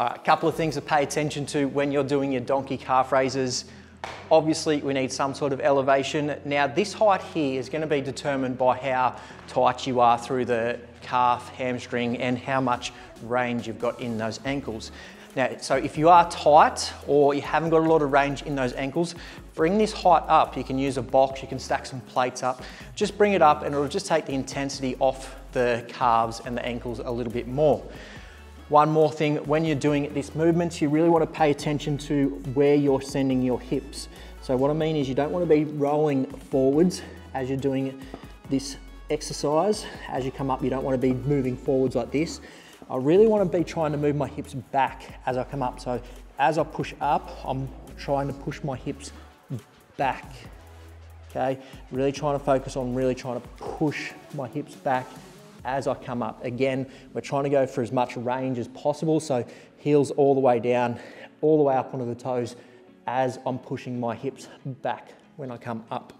A couple of things to pay attention to when you're doing your donkey calf raises. Obviously, we need some sort of elevation. Now, this height here is going to be determined by how tight you are through the calf, hamstring, and how much range you've got in those ankles. Now, so if you are tight or you haven't got a lot of range in those ankles, bring this height up. You can use a box, you can stack some plates up. Just bring it up and it'll just take the intensity off the calves and the ankles a little bit more. One more thing, when you're doing this movement, you really want to pay attention to where you're sending your hips. So what I mean is you don't want to be rolling forwards as you're doing this exercise. As you come up, you don't want to be moving forwards like this. I really want to be trying to move my hips back as I come up. So as I push up, I'm trying to push my hips back, okay? Really trying to focus on really trying to push my hips back as I come up. Again, we're trying to go for as much range as possible. So heels all the way down, all the way up onto the toes as I'm pushing my hips back when I come up.